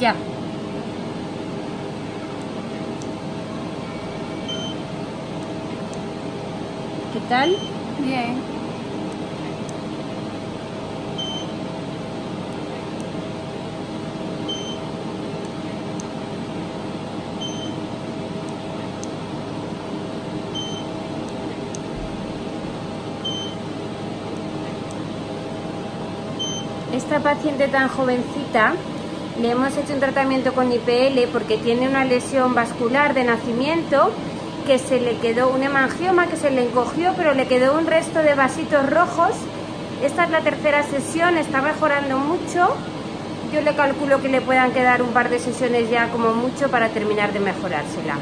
Ya. ¿Qué tal? Bien. Esta paciente tan jovencita le hemos hecho un tratamiento con IPL porque tiene una lesión vascular de nacimiento que se le quedó un hemangioma que se le encogió, pero le quedó un resto de vasitos rojos. Esta es la tercera sesión, está mejorando mucho. Yo le calculo que le puedan quedar un par de sesiones ya como mucho para terminar de mejorársela.